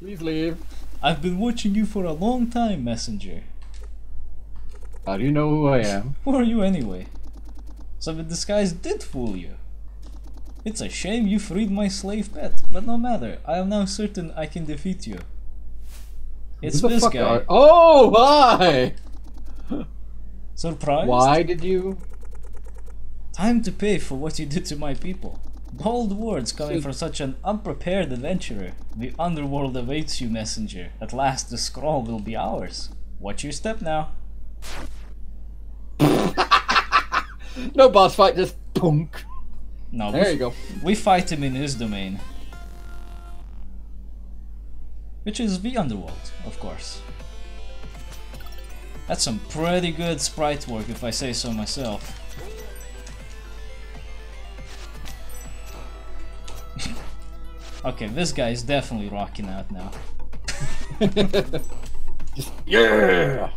Please leave. I've been watching you for a long time, Messenger. How do you know who I am? Who are you anyway? So the disguise did fool you. It's a shame you freed my slave pet, but no matter. I am now certain I can defeat you. It's this guy. Oh, hi! Surprised? Why did you? Time to pay for what you did to my people. Bold words coming from such an unprepared adventurer. The underworld awaits you, Messenger. At last the scroll will be ours. Watch your step now. No boss fight, just punk. No, there you go. We fight him in his domain. Which is the underworld, of course. That's some pretty good sprite work, if I say so myself. Okay, this guy is definitely rocking out now. Yeah!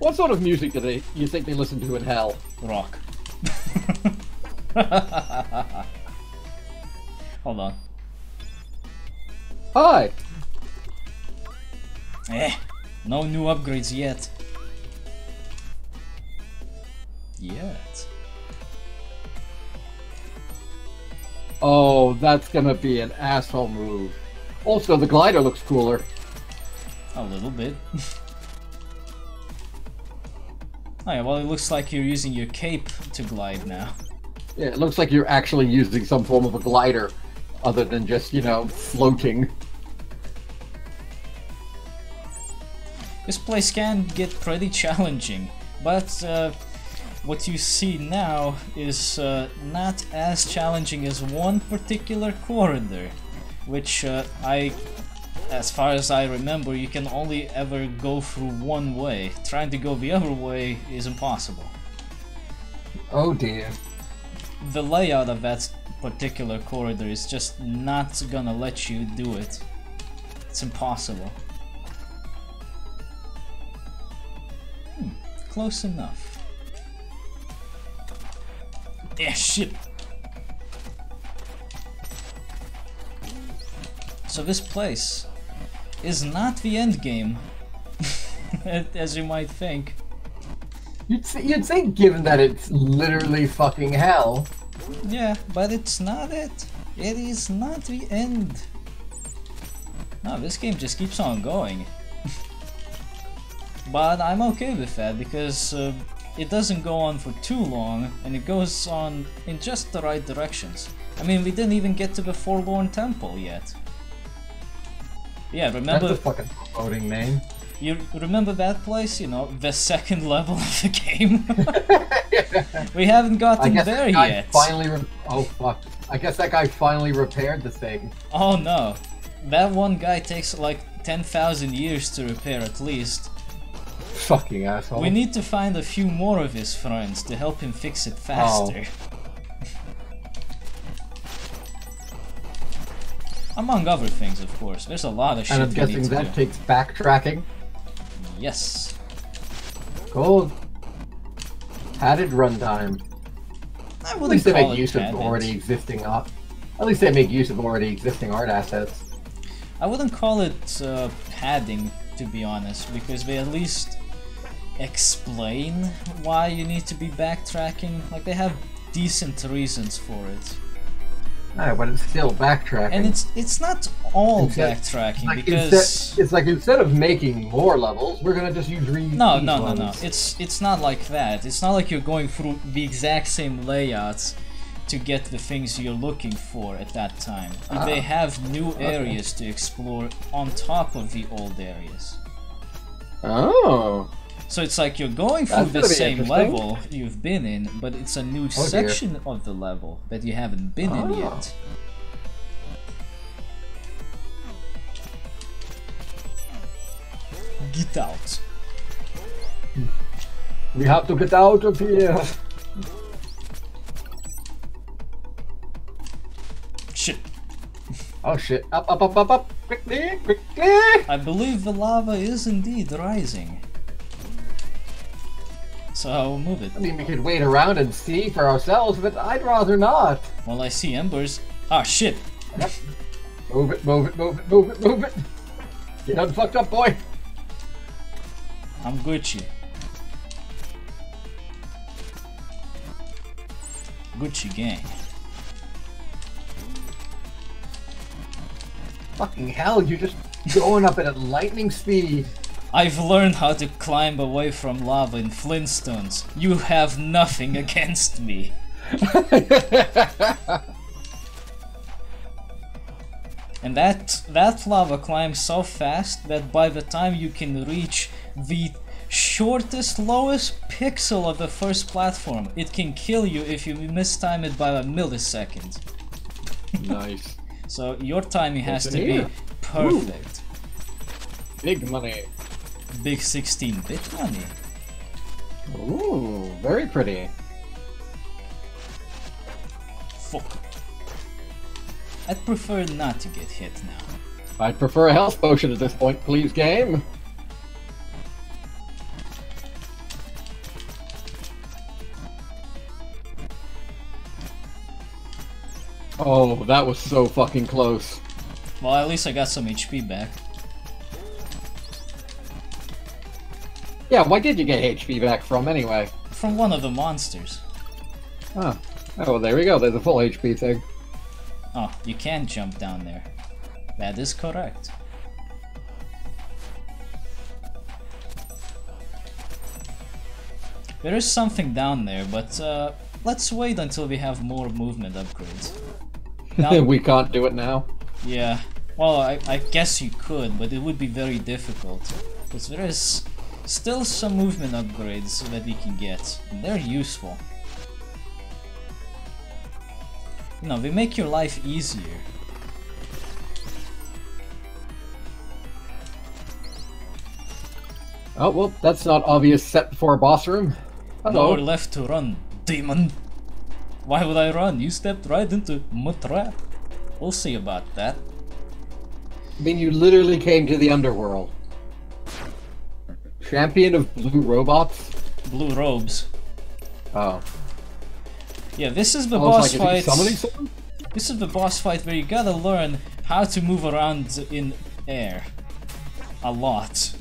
What sort of music do you think they listen to in hell? Rock. Hold on. Hi! No new upgrades yet. Oh, that's gonna be an asshole move. Also, the glider looks cooler. A little bit. Oh yeah, well, it looks like you're using your cape to glide now. Yeah, it looks like you're actually using some form of a glider, other than just, you know, floating. This place can get pretty challenging, but what you see now is not as challenging as one particular corridor, which as far as I remember, you can only ever go through one way. Trying to go the other way is impossible. Oh dear. The layout of that particular corridor is just not gonna let you do it. It's impossible. Close enough. Yeah, shit. So this place is not the end game, as you might think. You'd think, given that it's literally fucking hell. Yeah, but it's not it. It is not the end. No, this game just keeps on going. But I'm okay with that because it doesn't go on for too long, and it goes on in just the right directions. I mean, we didn't even get to the Forlorn Temple yet. Yeah, remember... That's a fucking floating name. You remember that place? You know, the second level of the game? We haven't gotten there yet. Oh fuck. I guess that guy finally repaired the thing. Oh no. That one guy takes like 10,000 years to repair at least. Fucking asshole. We need to find a few more of his friends to help him fix it faster. Among other things, of course. There's a lot of shit. And I'm guessing that takes backtracking? Yes. Cool. Padded runtime. At least they make use of already existing art assets. I wouldn't call it padding, to be honest, because they at least explain why you need to be backtracking. Like, they have decent reasons for it. No, but it's still backtracking. And it's not all backtracking, like, because... it's like, instead of making more levels, we're gonna just use No. It's not like that. It's not like you're going through the exact same layouts to get the things you're looking for at that time. They have new areas to explore on top of the old areas. Oh. So it's like you're going through the same level you've been in, but it's a new section of the level that you haven't been in yet. Get out. We have to get out of here. Oh shit, up, quickly! I believe the lava is indeed rising. So, move it. I mean, we could wait around and see for ourselves, but I'd rather not. Well, I see embers. Ah, shit! Move it, move it, move it, move it, move it! You done fucked up, boy. I'm Gucci. Gucci gang. Fucking hell, you're just going up at lightning speed. I've learned how to climb away from lava in Flintstones. You have nothing against me. And that lava climbs so fast that by the time you can reach the shortest, lowest pixel of the first platform, it can kill you if you mistime it by a millisecond. Nice. So your timing has to be perfect. Ooh. Big money. Big 16-bit money. Ooh, very pretty. Fuck. I'd prefer not to get hit now. I'd prefer a health potion at this point, please, game. Oh, that was so fucking close. Well, at least I got some HP back. Yeah, why did you get HP back from anyway? From one of the monsters. Huh. Oh, well, there we go. There's a full HP thing. Oh, you can jump down there. That is correct. There is something down there, but let's wait until we have more movement upgrades. Now, we can't do it now. Yeah. Well, I guess you could, but it would be very difficult. Because there is still some movement upgrades that we can get. And they're useful. You know, they make your life easier. Oh, well, that's not obvious set for a boss room. Hello. No left to run, demon. Why would I run? You stepped right into Mutrat. We'll see about that. I mean, you literally came to the underworld. Champion of blue robots? Blue robes. Oh. Yeah, this is the boss fight. This is the boss fight where you gotta learn how to move around in air. A lot.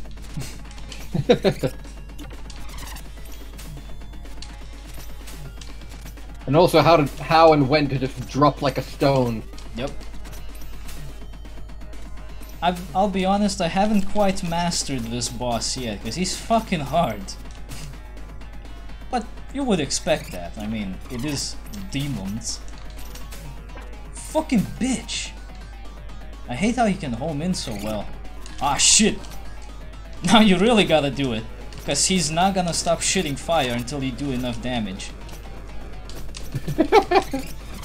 And also how and when to just drop like a stone. Yep. I'll be honest, I haven't quite mastered this boss yet, because he's fucking hard. But you would expect that. I mean, it is demons. Fucking bitch! I hate how he can home in so well. Ah, shit! Now you really gotta do it, because he's not gonna stop shitting fire until you do enough damage.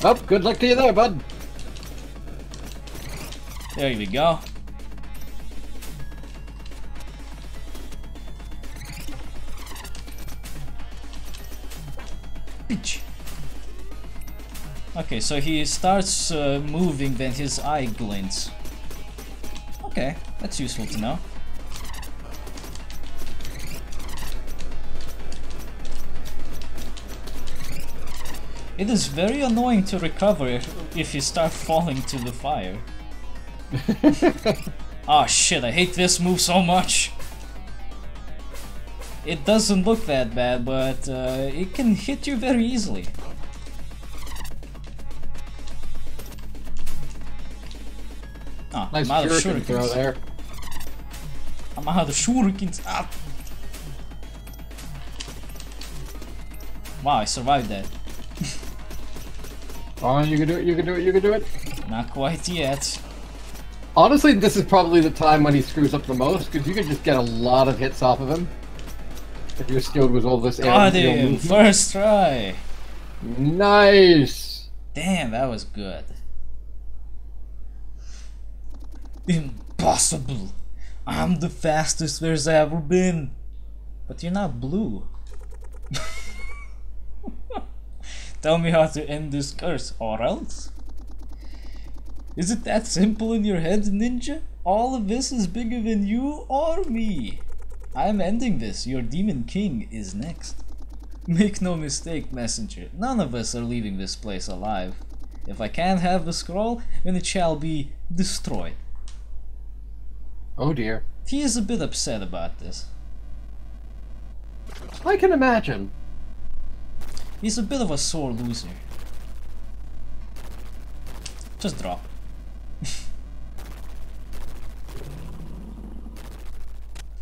Oh, good luck to you there, bud! There we go. Okay, so he starts moving, then his eye glints. Okay, that's useful to know. It is very annoying to recover if you start falling to the fire. Ah, oh, shit, I hate this move so much. It doesn't look that bad, but it can hit you very easily. Ah, nice shuriken throw there. I'm out of shurikens. Ah. Wow, I survived that. Oh, you can do it, you can do it, you can do it. Not quite yet. Honestly, this is probably the time when he screws up the most, because you can just get a lot of hits off of him. If you're skilled with all this air. Got him! First try! Nice! Damn, that was good. Impossible! I'm the fastest there's ever been! But you're not blue. Tell me how to end this curse, or else? Is it that simple in your head, ninja? All of this is bigger than you or me! I'm ending this. Your demon king is next. Make no mistake, messenger. None of us are leaving this place alive. If I can't have the scroll, then it shall be destroyed. Oh dear. He is a bit upset about this. I can imagine. He's a bit of a sore loser. Just drop.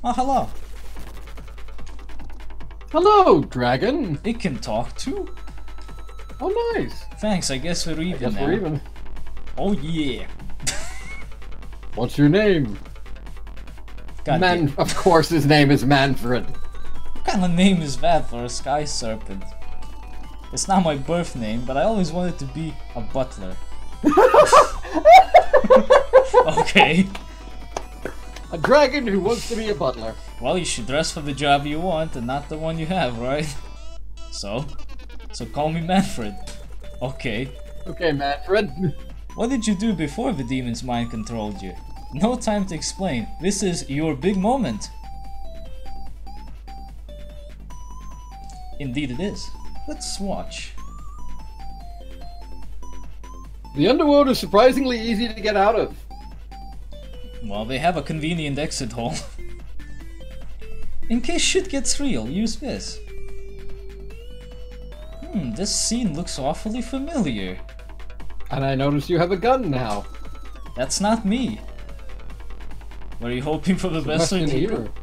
Oh, hello. Hello, dragon. It can talk too. Oh, nice. Thanks, I guess we're even now. We're even. Oh, yeah. What's your name? God damn. Of course his name is Manfred. What kind of name is that for a sky serpent? It's not my birth name, but I always wanted to be a butler. Okay. A dragon who wants to be a butler. Well, you should dress for the job you want and not the one you have, right? So call me Manfred. Okay. Okay, Manfred. What did you do before the demon's mind controlled you? No time to explain. This is your big moment. Indeed it is. Let's watch. The underworld is surprisingly easy to get out of. Well, they have a convenient exit hole. In case shit gets real, use this. This scene looks awfully familiar. And I notice you have a gun now. That's not me. Were you hoping for the best?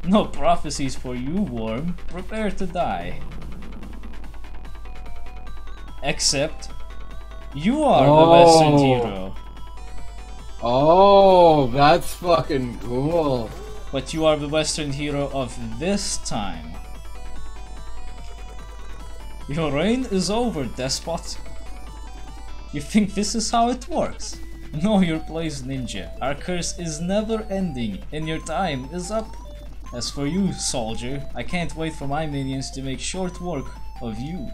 No prophecies for you, worm. Prepare to die. Except, you are the Messenger hero. Oh, that's fucking cool. But you are the Western hero of this time. Your reign is over, despot. You think this is how it works? Know your place, ninja. Our curse is never ending, and your time is up. As for you, soldier, I can't wait for my minions to make short work of you.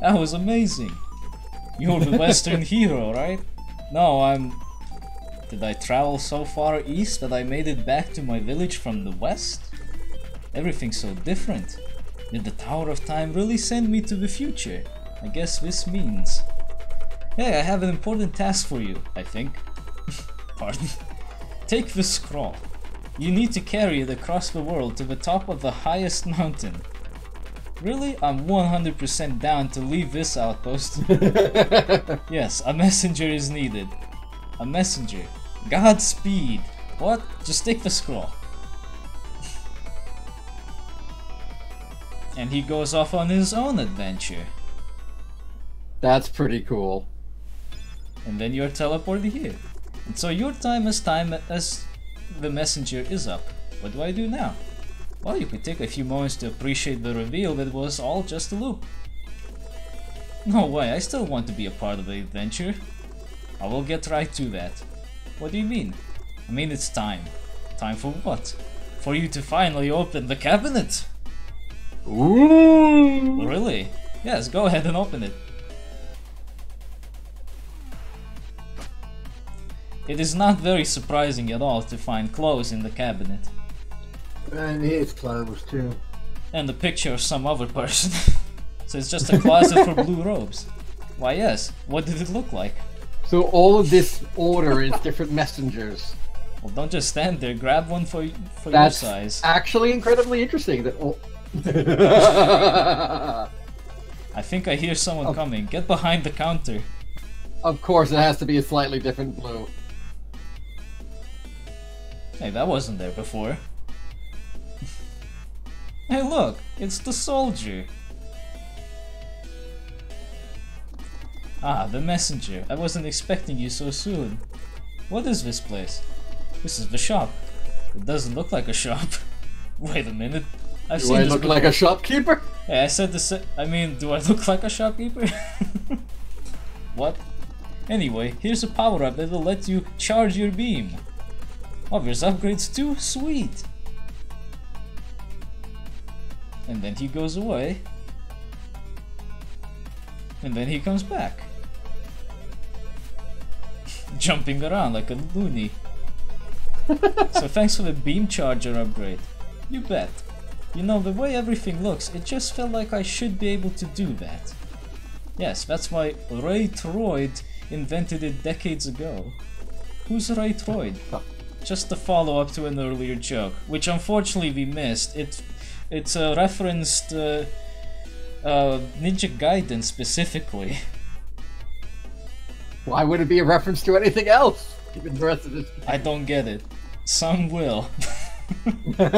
That was amazing. You're the Western hero, right? No, I'm... Did I travel so far east that I made it back to my village from the west? Everything's so different. Did the Tower of Time really send me to the future? I guess this means... Hey, I have an important task for you, I think. Pardon. Take this scroll. You need to carry it across the world to the top of the highest mountain. Really? I'm 100% down to leave this outpost. Yes, a messenger is needed. A messenger. Godspeed! What? Just take the scroll. And he goes off on his own adventure. That's pretty cool. And then you're teleported here. And so your time as the messenger is up. What do I do now? Well, you could take a few moments to appreciate the reveal that was all just a loop. No way, I still want to be a part of the adventure. I will get right to that. What do you mean? I mean it's time. Time for what? For you to finally open the cabinet! Ooh! Really? Yes, go ahead and open it. It is not very surprising at all to find clothes in the cabinet. And his clothes too. And the picture of some other person. So it's just a closet for blue robes. Why yes, what did it look like? So all of this order is different messengers. Well, don't just stand there, grab one for that's your size. Actually incredibly interesting that all... I think I hear someone coming. Get behind the counter. Of course it has to be a slightly different blue. Hey, that wasn't there before. Hey look, it's the soldier. Ah, the messenger. I wasn't expecting you so soon. What is this place? This is the shop. It doesn't look like a shop. Wait a minute. I've seen this before. Do I look like a shopkeeper? Yeah, I said this. I mean, do I look like a shopkeeper? What? Anyway, here's a power-up that will let you charge your beam. Oh, there's upgrades too? Sweet! And then he goes away. And then he comes back. Jumping around like a loony. So thanks for the beam charger upgrade. You bet. You know, the way everything looks, it just felt like I should be able to do that. Yes, that's why Ray Troid invented it decades ago. Who's Ray Troid? Just a follow-up to an earlier joke, which unfortunately we missed. It's referenced Ninja Gaiden specifically. Why would it be a reference to anything else? Even the rest of this game? I don't get it. Some will. I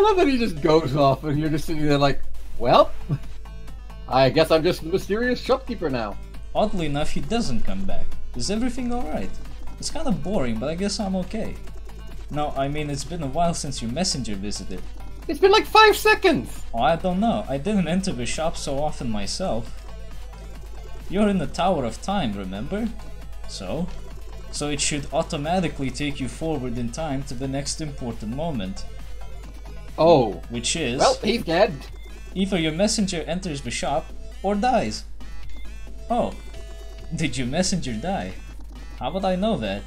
love that he just goes off and you're just sitting there like, well, I guess I'm just the mysterious shopkeeper now. Oddly enough, he doesn't come back. Is everything alright? It's kind of boring, but I guess I'm okay. No, I mean, it's been a while since your messenger visited. It's been like 5 seconds! Oh, I don't know. I didn't enter the shop so often myself. You're in the Tower of Time, remember? So it should automatically take you forward in time to the next important moment. Oh. Which is... well, he's dead. Either your messenger enters the shop or dies. Oh. Did your messenger die? How would I know that?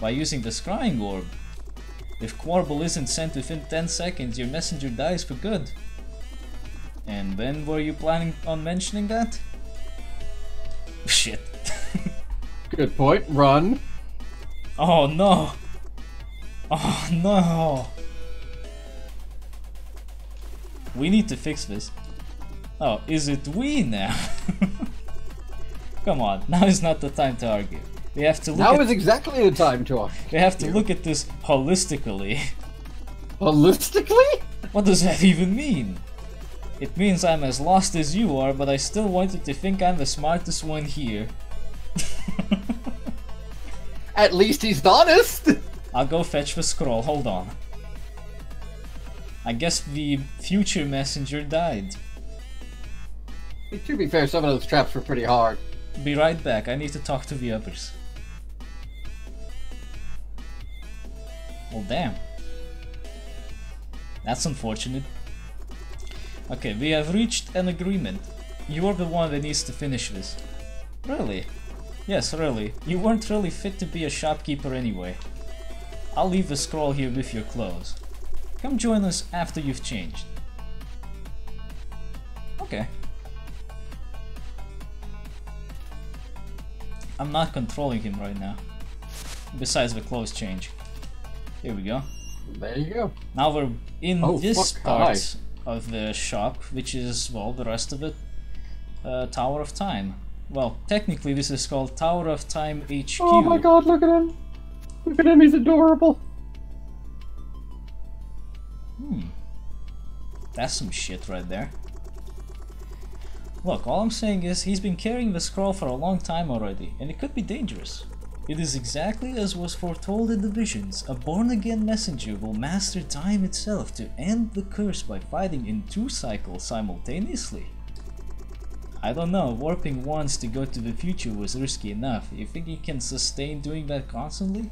By using the scrying orb. If Quarble isn't sent within 10 seconds, your messenger dies for good. And when were you planning on mentioning that? Shit. Good point. Run. Oh no. Oh no. We need to fix this. Oh, is it we now? Come on, now is not the time to argue. We have to look now is exactly the time to argue. We have to look at this holistically. Holistically? What does that even mean? It means I'm as lost as you are, but I still want you to think I'm the smartest one here. At least he's honest! I'll go fetch the scroll, hold on. I guess the future messenger died. To be fair, some of those traps were pretty hard. Be right back, I need to talk to the others. Well, damn. That's unfortunate. Okay, we have reached an agreement. You are the one that needs to finish this. Really? Yes, really. You weren't really fit to be a shopkeeper anyway. I'll leave the scroll here with your clothes. Come join us after you've changed. Okay. I'm not controlling him right now. Besides the clothes change. Here we go. There you go. Now we're in this part of the shop, which is, well, the rest of it. Tower of Time. Well, technically this is called Tower of Time HQ. Oh my god, look at him! Look at him, he's adorable! Hmm. That's some shit right there. Look, all I'm saying is he's been carrying the scroll for a long time already, and it could be dangerous. It is exactly as was foretold in the visions. A born-again messenger will master time itself to end the curse by fighting in 2 cycles simultaneously. I don't know, warping once to go to the future was risky enough. You think he can sustain doing that constantly?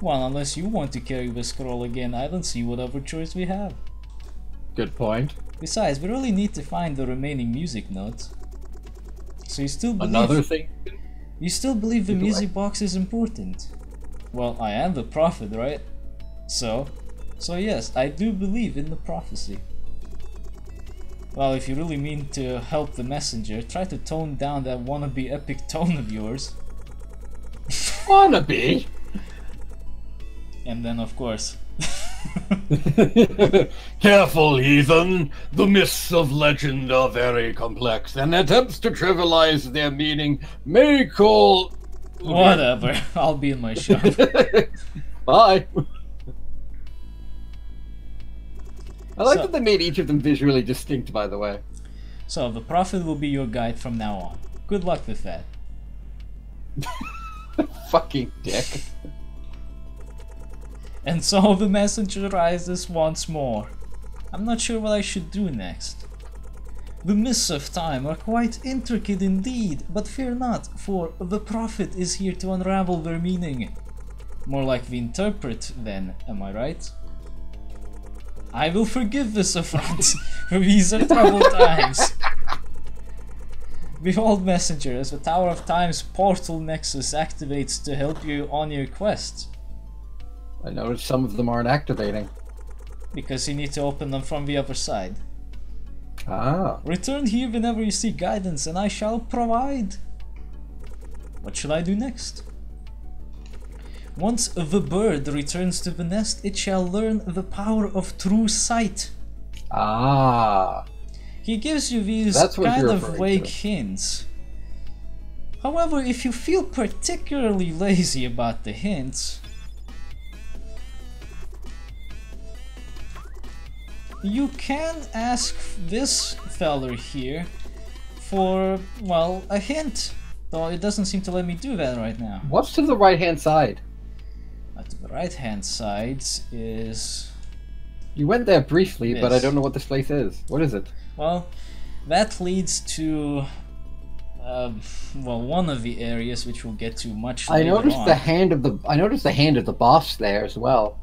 Well, unless you want to carry the scroll again, I don't see what other choice we have. Good point. Besides, we really need to find the remaining music notes. So you still believe... another thing? You still believe the music box is important? Well, I am the prophet, right? So yes, I do believe in the prophecy. Well, if you really mean to help the messenger, try to tone down that wannabe epic tone of yours. Wannabe? And then, of course... Careful, Ethan! The myths of legend are very complex, and attempts to trivialize their meaning may call... whatever, I'll be in my shop. Bye! I like that they made each of them visually distinct, by the way. So, the prophet will be your guide from now on. Good luck with that. Fucking dick. And so the messenger rises once more. I'm not sure what I should do next. The mists of time are quite intricate indeed, but fear not, for the prophet is here to unravel their meaning. More like the interpret, then, am I right? I will forgive this affront, for these are troubled times. Behold, messenger, as the Tower of Time's portal nexus activates to help you on your quest. I noticed some of them aren't activating. Because you need to open them from the other side. Ah. Return here whenever you seek guidance and I shall provide. What shall I do next? Once the bird returns to the nest, it shall learn the power of true sight. Ah. He gives you these kind of vague hints. However, if you feel particularly lazy about the hints, you can ask this feller here for, well, a hint. Though it doesn't seem to let me do that right now. What's to the right-hand side? To the right-hand side is... You went there briefly, but I don't know what this place is. What is it? Well, that leads to... well, one of the areas which we'll get to much later on. I noticed the hand of the boss there as well.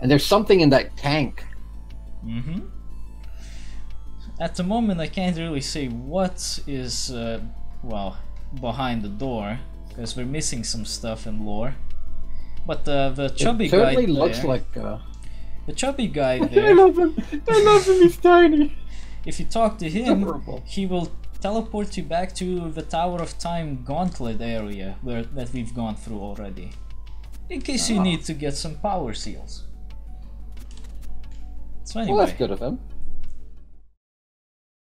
And there's something in that tank. Mm-hmm. At the moment, I can't really say what is, well, behind the door, because we're missing some stuff in lore. But the chubby guy there... It certainly looks like... The chubby guy there... I love him! I love him, he's tiny! If you talk to him, he will teleport you back to the Tower of Time gauntlet area that we've gone through already. In case you need to get some power seals. So anyway... Well, that's good of him.